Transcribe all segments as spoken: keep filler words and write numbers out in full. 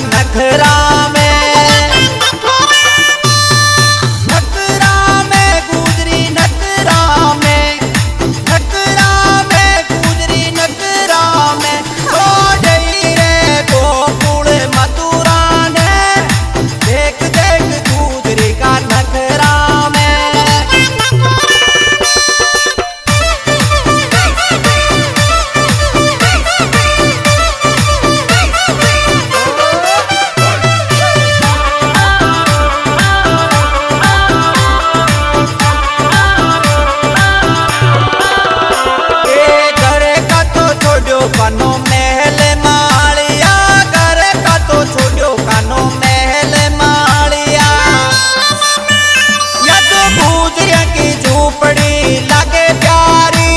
नखरा में, नखरा में गुजरी, नखरा में, नखरा में गुजरी, नखरा में हो डैरे गोकुल मथुरा ने। देख देख गुजरी का नखरा में। कानों महल मालिया, घर का तो छोड़ो, कानों महल मालिया। यद गुजरिया की झोपड़ी लगे प्यारी,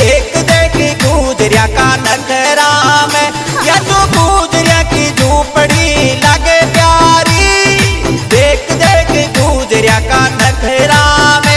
देख देख गुजरिया का नखरा में। यद गुजरिया की झोपड़ी लगे प्यारी, देख देख गुजरिया का नखरा में।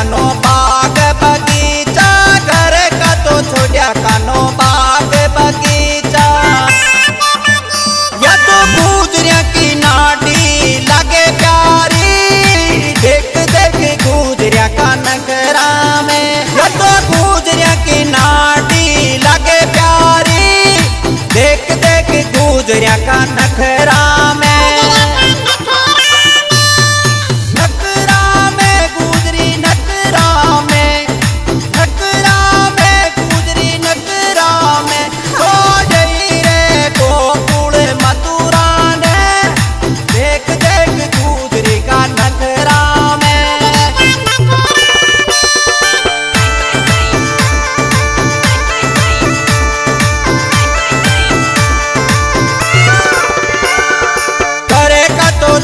कानो बाग बगीचा, घर का तो छोड़ा, कानो बाग बगीचा। या तो गुजरिया की नाटी लगे प्यारी, देख देख गुजरिया का नखरा में। या तो गुजरिया की नाटी लगे प्यारी, देख देख गुजरिया का नखरा में।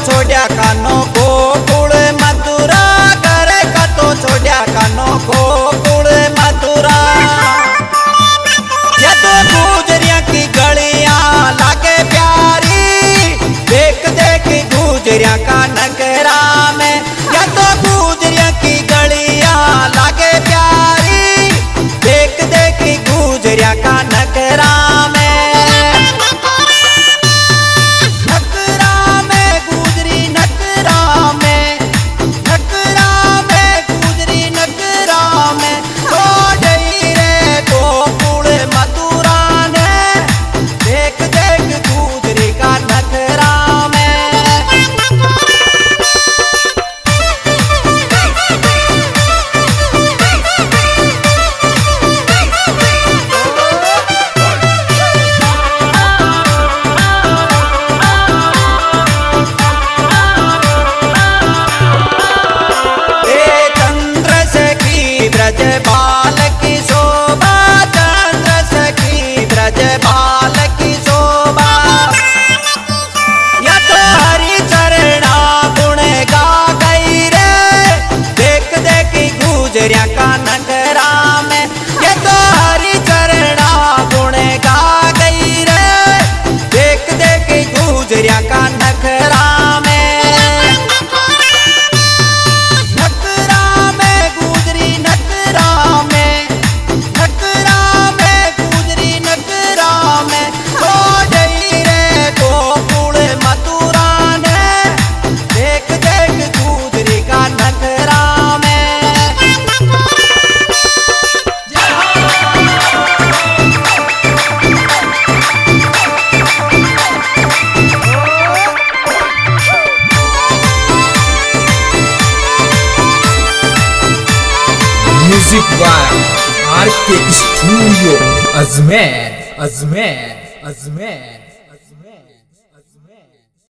छोड़ा कानों गोकुल मथुरा, घर का तो छोड़ा, कानों गोकुल मथुरा। यद गुजरिया की गलियां लागे प्यारी, देख देख गुजरिया का नखरा में। यद गुजरिया की गलियां लागे प्यारी, देख देख गुजरिया का नखरा में। बाल की शोभा, चंद्र सखी ब्रज बाल की शोभा। यत हरि चरणा गुण गा गई रे, देख देख गुजरिया का नखरा में। यत हरि चरणा गुण गा गई रे, देख देख गुजरिया का नखरा में। Music by RK studio Ajmer Ajmer Ajmer.